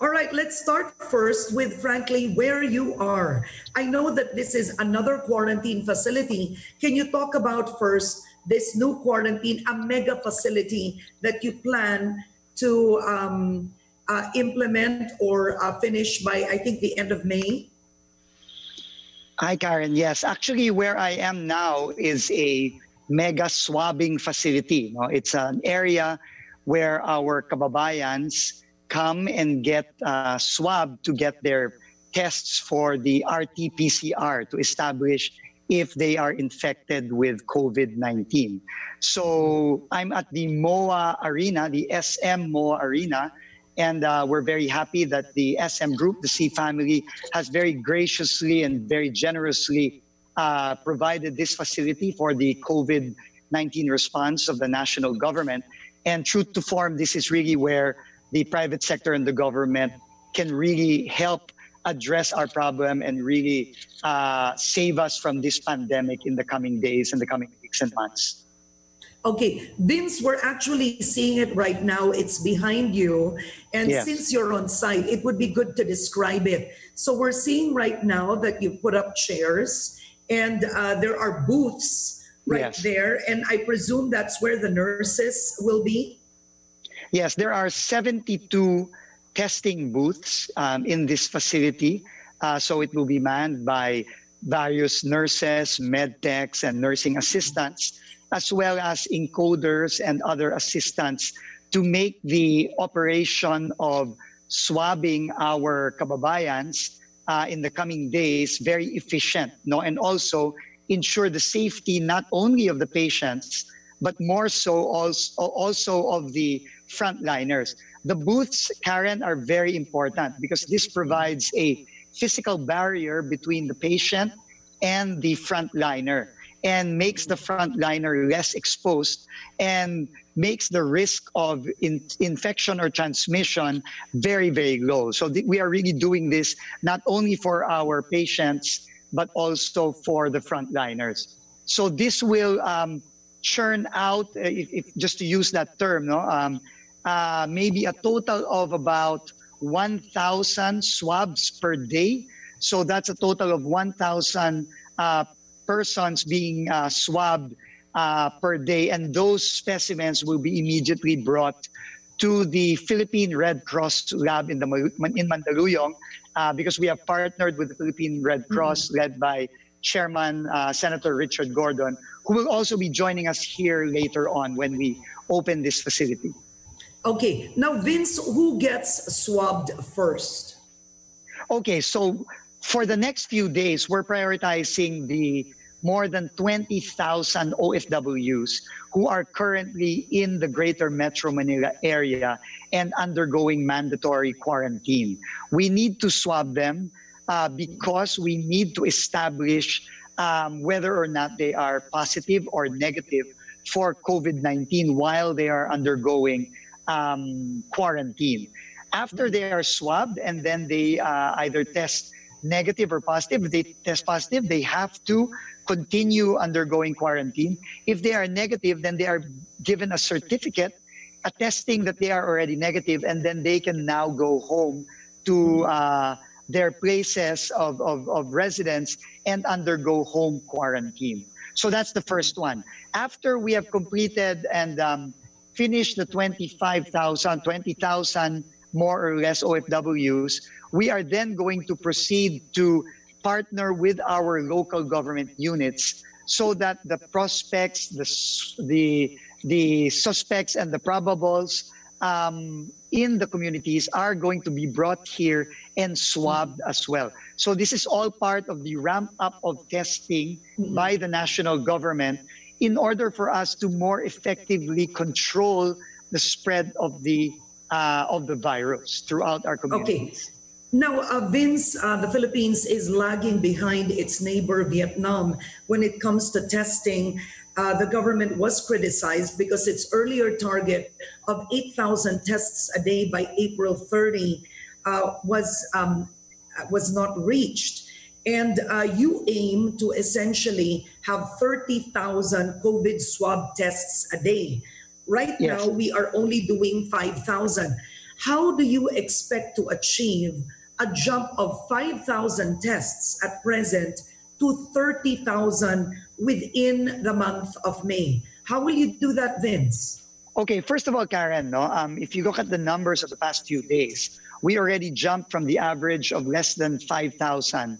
All right, let's start first with, frankly, where you are. I know that this is another quarantine facility. Can you talk about first this new quarantine, a mega facility that you plan to implement or finish by, I think, the end of May? Hi, Karen. Yes, actually, where I am now is a mega swabbing facility. No? It's an area where our kababayans come and get swabbed to get their tests for the RT-PCR to establish if they are infected with COVID-19. So I'm at the MOA arena, the SM MOA arena, and we're very happy that the SM group, the C family, has very graciously and very generously provided this facility for the COVID-19 response of the national government. And truth to form, this is really where the private sector and the government can really help address our problem and really save us from this pandemic in the coming days and the coming weeks and months. Okay, Vince, we're actually seeing it right now. It's behind you. And yes, since you're on site, it would be good to describe it. So we're seeing right now that you put up chairs and there are booths right yes there. And I presume that's where the nurses will be? Yes, there are 72 testing booths in this facility. So it will be manned by various nurses, med techs, and nursing assistants, as well as encoders and other assistants to make the operation of swabbing our kababayans in the coming days very efficient, no? And also ensure the safety not only of the patients, but more so also of the frontliners. The booths, Karen, are very important because this provides a physical barrier between the patient and the frontliner, and makes the frontliner less exposed and makes the risk of infection or transmission very, very low. So we are really doing this not only for our patients, but also for the frontliners. So this will churn out, if just to use that term, no, maybe a total of about 1,000 swabs per day. So that's a total of 1,000 persons being swabbed per day, and those specimens will be immediately brought to the Philippine Red Cross lab in Mandaluyong because we have partnered with the Philippine Red Cross led by Chairman Senator Richard Gordon, who will also be joining us here later on when we open this facility. Okay, now Vince, who gets swabbed first? Okay, so for the next few days, we're prioritizing the more than 20,000 OFWs who are currently in the greater Metro Manila area and undergoing mandatory quarantine. We need to swab them because we need to establish whether or not they are positive or negative for COVID-19 while they are undergoing quarantine. After they are swabbed and then they either test negative or positive, they test positive, they have to continue undergoing quarantine. If they are negative, then they are given a certificate attesting that they are already negative, and then they can now go home to their places of residence and undergo home quarantine. So that's the first one. After we have completed and finished the 20,000 more or less OFWs, we are then going to proceed to partner with our local government units so that the prospects, the suspects, and the probables in the communities are going to be brought here and swabbed as well. So this is all part of the ramp up of testing by the national government in order for us to more effectively control the spread of the virus throughout our communities. Okay. Now, Vince, the Philippines is lagging behind its neighbor, Vietnam, when it comes to testing. The government was criticized because its earlier target of 8,000 tests a day by April 30 was not reached. And you aim to essentially have 30,000 COVID swab tests a day. Right yes now, we are only doing 5,000. how do you expect to achieve a jump of 5,000 tests at present to 30,000 within the month of May? How will you do that, Vince? Okay, first of all, Karen, no, if you look at the numbers of the past few days, we already jumped from the average of less than 5,000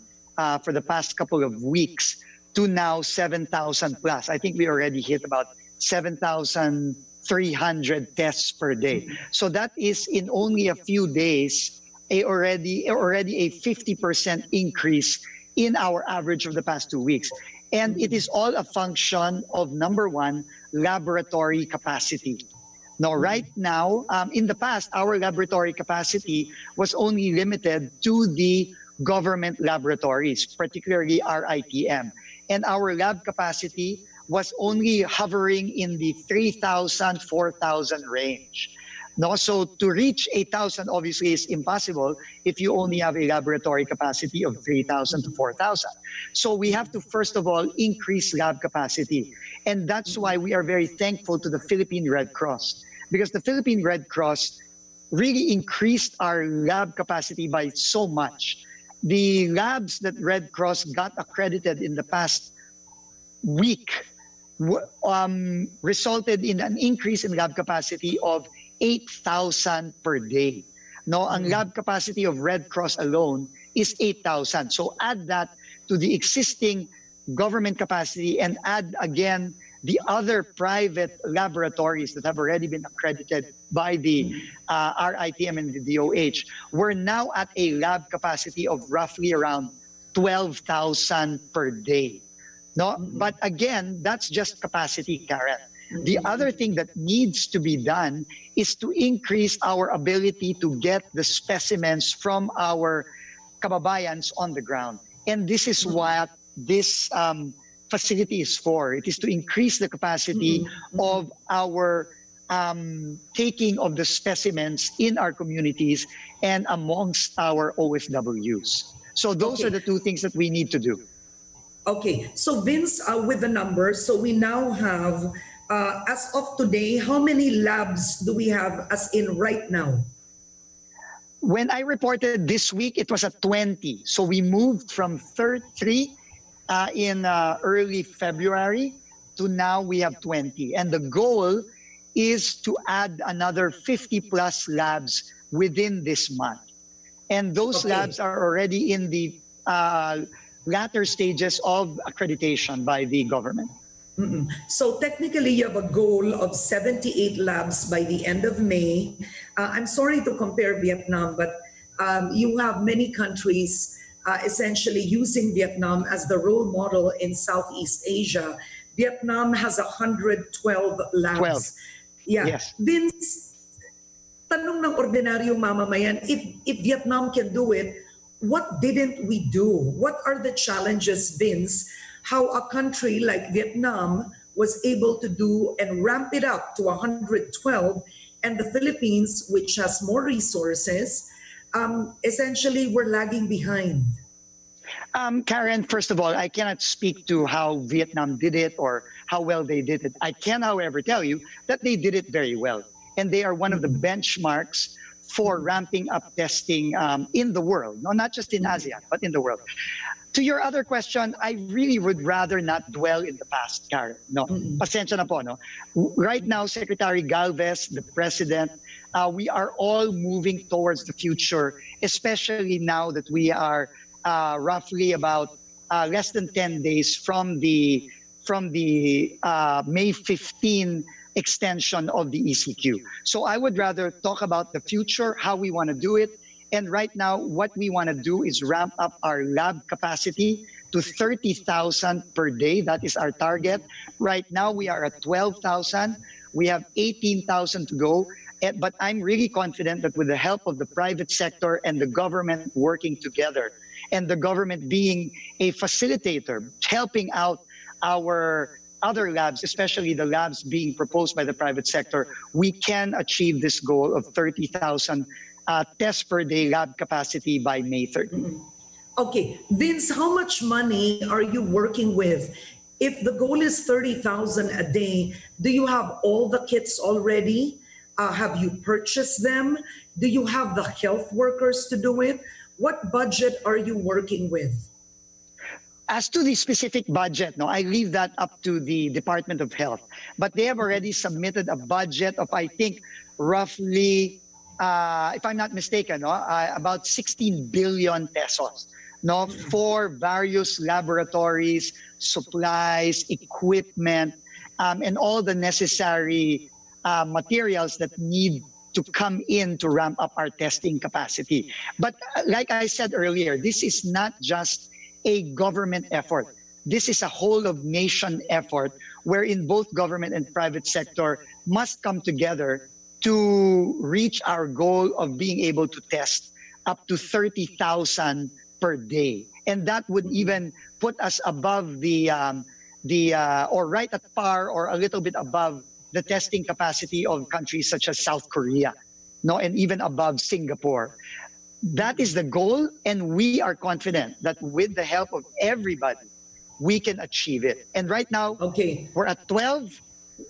for the past couple of weeks to now 7,000 plus. I think we already hit about 7,300 tests per day. So that is in only a few days already a 50% increase in our average of the past 2 weeks. And it is all a function of, number one, laboratory capacity. Now, right now, in the past, our laboratory capacity was only limited to the government laboratories, particularly RITM. And our lab capacity was only hovering in the 3,000, 4,000 range. No, so to reach 8,000 obviously is impossible if you only have a laboratory capacity of 3,000 to 4,000. So we have to, first of all, increase lab capacity. And that's why we are very thankful to the Philippine Red Cross, because the Philippine Red Cross really increased our lab capacity by so much. The labs that Red Cross got accredited in the past week resulted in an increase in lab capacity of 8,000 per day. No, ang lab capacity of Red Cross alone is 8,000. So add that to the existing government capacity and add again the other private laboratories that have already been accredited by the RITM and the DOH. We're now at a lab capacity of roughly around 12,000 per day. No, but again, that's just capacity, Karen. The other thing that needs to be done is to increase our ability to get the specimens from our kababayans on the ground. And this is what this facility is for. It is to increase the capacity of our taking of the specimens in our communities and amongst our OFWs. So those are the two things that we need to do. Okay. So Vince, with the numbers, so we now have... as of today, how many labs do we have as in right now? When I reported this week, it was at 20. So we moved from 33 in early February to now we have 20. And the goal is to add another 50 plus labs within this month. And those labs are already in the latter stages of accreditation by the government. So technically, you have a goal of 78 labs by the end of May. I'm sorry to compare Vietnam, but you have many countries essentially using Vietnam as the role model in Southeast Asia. Vietnam has 112 labs. Yeah. Yes. Vince, tanong ng ordinaryong mamamayan, if Vietnam can do it, what didn't we do? What are the challenges, Vince? How a country like Vietnam was able to do and ramp it up to 112, and the Philippines, which has more resources, essentially we're lagging behind. Karen, first of all, I cannot speak to how Vietnam did it or how well they did it. I can, however, tell you that they did it very well, and they are one of the benchmarks for ramping up testing in the world, no, not just in ASEAN, but in the world. To your other question, I really would rather not dwell in the past, Karen. No, pasensya na po, no? Right now, Secretary Galvez, the President, we are all moving towards the future, especially now that we are roughly about less than 10 days from the May 15 extension of the ECQ. So I would rather talk about the future, how we want to do it. And right now, what we want to do is ramp up our lab capacity to 30,000 per day. That is our target. Right now, we are at 12,000. We have 18,000 to go. But I'm really confident that with the help of the private sector and the government working together, and the government being a facilitator, helping out our other labs, especially the labs being proposed by the private sector, we can achieve this goal of 30,000 tests per day lab capacity by May 30. Okay. Vince, how much money are you working with? If the goal is 30,000 a day, do you have all the kits already? Have you purchased them? Do you have the health workers to do it? What budget are you working with? As to the specific budget, no, I leave that up to the Department of Health. But they have already submitted a budget of, I think, roughly, if I'm not mistaken, no, about 16 billion pesos, no, for various laboratories, supplies, equipment, and all the necessary materials that need to come in to ramp up our testing capacity. But like I said earlier, this is not just a government effort. This is a whole of nation effort wherein both government and private sector must come together to reach our goal of being able to test up to 30,000 per day. And that would even put us above the, or right at par or a little bit above the testing capacity of countries such as South Korea, no, and even above Singapore. That is the goal, and we are confident that with the help of everybody, we can achieve it. And right now, okay, we're at 12.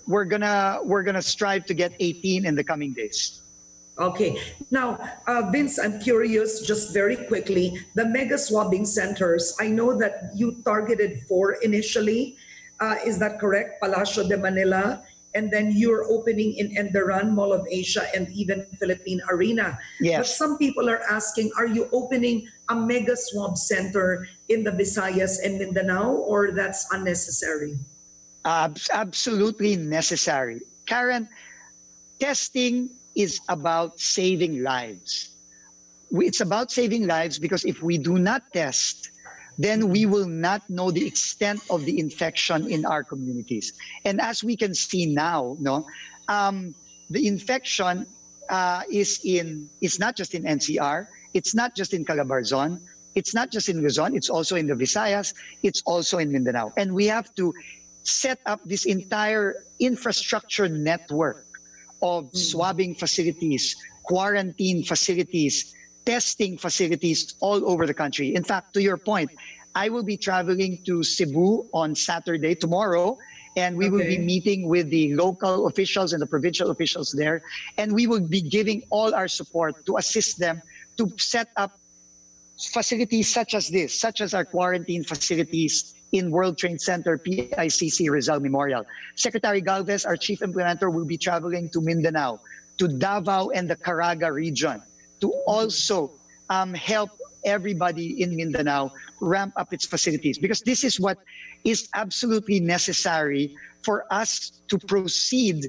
We're gonna strive to get 18 in the coming days. Okay. Now, Vince, I'm curious, just very quickly, the mega swabbing centers. I know that you targeted 4 initially. Is that correct? Palacio de Manila. And then you're opening in Enderan, Mall of Asia, and even Philippine Arena. Yes. But some people are asking, are you opening a mega swab center in the Visayas and Mindanao, or that's unnecessary? Absolutely necessary. Karen, testing is about saving lives. It's about saving lives because if we do not test, then we will not know the extent of the infection in our communities. And as we can see now, no, the infection is not just in NCR, it's not just in Calabarzon, it's not just in Luzon, it's also in the Visayas, it's also in Mindanao. And we have to set up this entire infrastructure network of swabbing facilities, quarantine facilities, testing facilities all over the country. In fact, to your point, I will be traveling to Cebu on Saturday, tomorrow, and we will be meeting with the local officials and the provincial officials there, and we will be giving all our support to assist them to set up facilities such as this, such as our quarantine facilities in World Trade Center, PICC, Rizal Memorial. Secretary Galvez, our chief implementer, will be traveling to Mindanao, to Davao and the Caraga region, to also help everybody in Mindanao ramp up its facilities, because this is what is absolutely necessary for us to proceed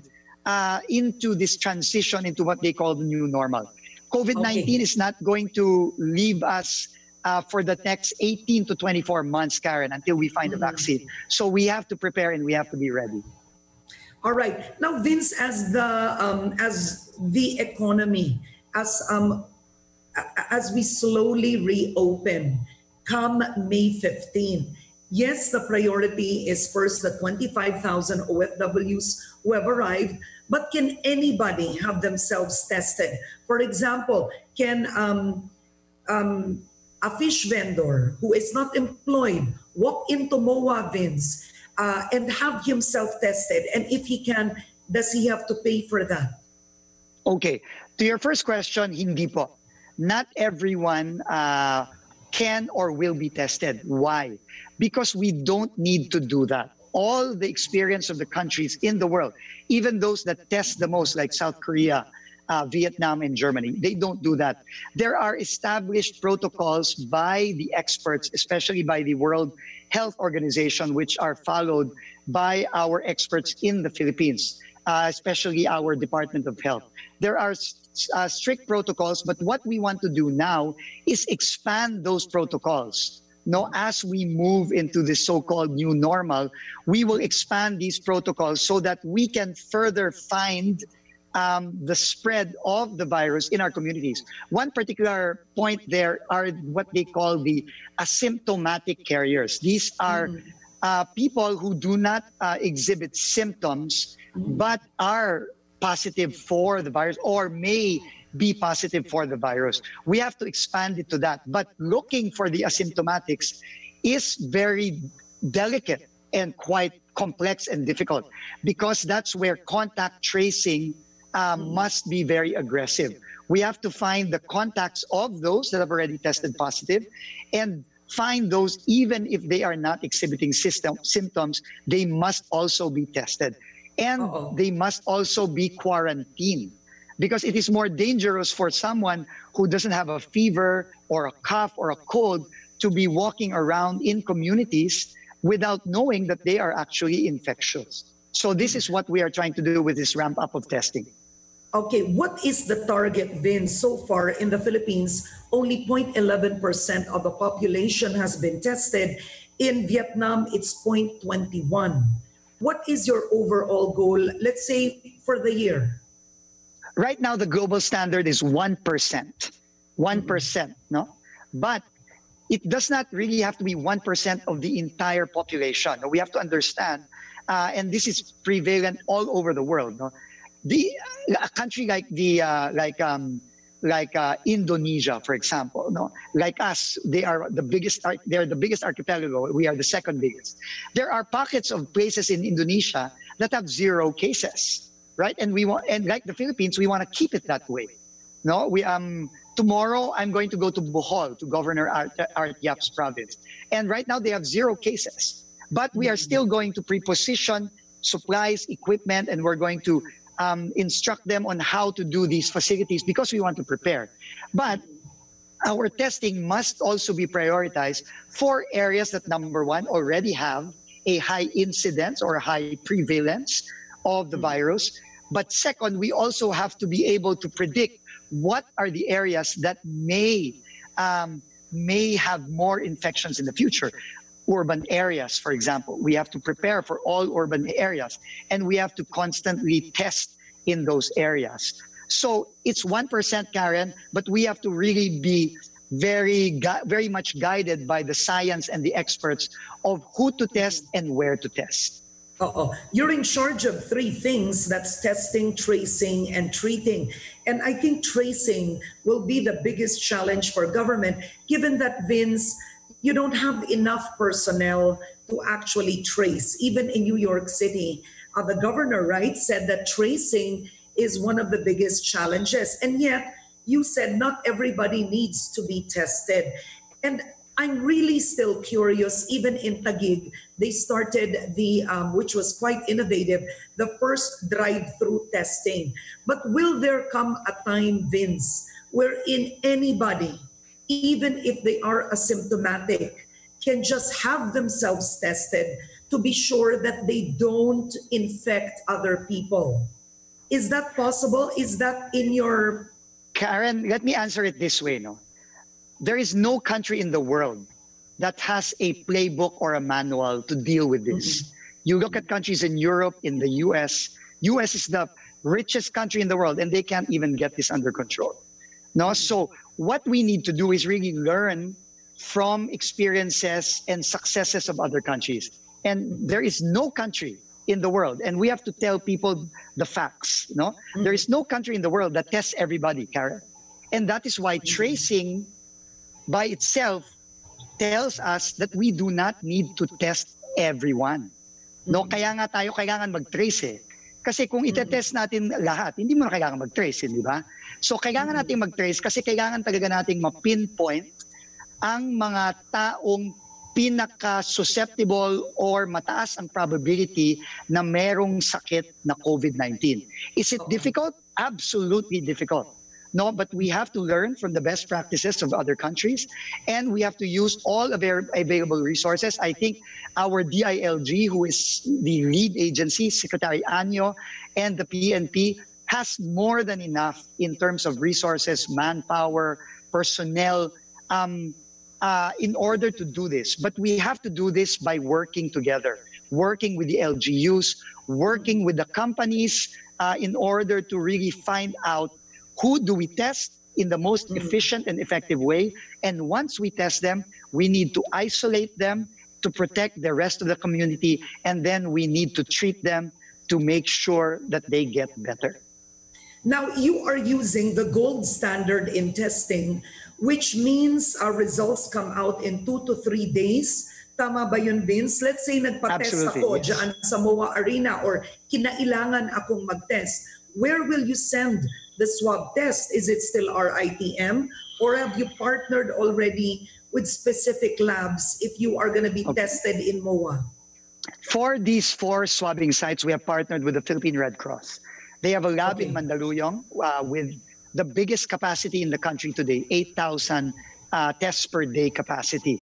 into this transition into what they call the new normal. COVID-19 is not going to leave us for the next 18 to 24 months, Karen, until we find a vaccine. So we have to prepare and we have to be ready. All right. Now, Vince, as the economy, as we slowly reopen, come May 15, yes, the priority is first the 25,000 OFWs who have arrived, but can anybody have themselves tested? For example, can a fish vendor who is not employed walk into MOA, Vince, and have himself tested? And if he can, does he have to pay for that? Okay. To your first question, hindi po. Not everyone can or will be tested. Why? Because we don't need to do that. All the experience of the countries in the world, even those that test the most, like South Korea, Vietnam, and Germany, they don't do that. There are established protocols by the experts, especially by the World Health Organization, which are followed by our experts in the Philippines, especially our Department of Health. There are strict protocols, but what we want to do now is expand those protocols. No, as we move into the so-called new normal, we will expand these protocols so that we can further find the spread of the virus in our communities. One particular point there are what they call the asymptomatic carriers. These are people who do not exhibit symptoms but are positive for the virus or may be positive for the virus. We have to expand it to that. But looking for the asymptomatics is very delicate and quite complex and difficult because that's where contact tracing must be very aggressive. We have to find the contacts of those that have already tested positive and find those, even if they are not exhibiting symptoms, they must also be tested. And they must also be quarantined, because it is more dangerous for someone who doesn't have a fever or a cough or a cold to be walking around in communities without knowing that they are actually infectious. So this is what we are trying to do with this ramp up of testing. Okay, what is the target then? So far in the Philippines, only 0.11% of the population has been tested. In Vietnam, it's 0.21. What is your overall goal, let's say, for the year? Right now, the global standard is 1%. 1%, no? But it does not really have to be 1% of the entire population. We have to understand, and this is prevalent all over the world. No? A country like Indonesia, for example, no, like us, they are the biggest. They are the biggest archipelago. We are the second biggest. There are pockets of places in Indonesia that have zero cases, right? And we want, and like the Philippines, we want to keep it that way. No, we tomorrow I'm going to go to Bohol, to Governor Artiap's province, and right now they have zero cases, but we are still going to preposition supplies, equipment, and we're going to instruct them on how to do these facilities because we want to prepare. But our testing must also be prioritized for areas that, number one, already have a high incidence or high prevalence of the virus. But second, we also have to be able to predict what are the areas that may have more infections in the future. Urban areas, for example. We have to prepare for all urban areas, and we have to constantly test in those areas. So it's 1%, Karen, but we have to really be very much guided by the science and the experts of who to test and where to test. You're in charge of three things. That's testing, tracing, and treating. And I think tracing will be the biggest challenge for government, given that, Vince, you don't have enough personnel to actually trace. Even in New York City, the governor, right, said that tracing is one of the biggest challenges. And yet, you said not everybody needs to be tested. And I'm really still curious, even in Taguig, they started the, which was quite innovative, the first drive-through testing. But will there come a time, Vince, wherein anybody, even if they are asymptomatic, can just have themselves tested to be sure that they don't infect other people? Is that possible? Is that in your... Karen, let me answer it this way. No, there is no country in the world that has a playbook or a manual to deal with this. You look at countries in Europe, in the US. US is the richest country in the world, and they can't even get this under control. No, so what we need to do is really learn from experiences and successes of other countries. And there is no country in the world, and we have to tell people the facts. No, there is no country in the world that tests everybody, Karen. And that is why tracing by itself tells us that we do not need to test everyone. No, kaya nga tayo kailangan mag-trace eh. Kasi kung itetest natin lahat, hindi mo na kailangan mag-trace, hindi ba? So kailangan natin mag-trace kasi kailangan talaga natin ma-pinpoint ang mga taong pinaka-susceptible or mataas ang probability na merong sakit na COVID-19. Is it difficult? Absolutely difficult. No, but we have to learn from the best practices of other countries, and we have to use all available resources. I think our DILG, who is the lead agency, Secretary Año, and the PNP, has more than enough in terms of resources, manpower, personnel, in order to do this. But we have to do this by working together, working with the LGUs, working with the companies in order to really find out who do we test in the most efficient and effective way. And once we test them, we need to isolate them to protect the rest of the community. And then we need to treat them to make sure that they get better. Now, you are using the gold standard in testing, which means our results come out in 2 to 3 days. Tama ba yun, Vince? Let's say nagpa-test ako dyan sa MOA arena or kinailangan akong mag-test. Where will you send the swab test? Is it still RITM? Or have you partnered already with specific labs if you are going to be tested in MOA? For these 4 swabbing sites, we have partnered with the Philippine Red Cross. They have a lab in Mandaluyong with the biggest capacity in the country today, 8,000 tests per day capacity.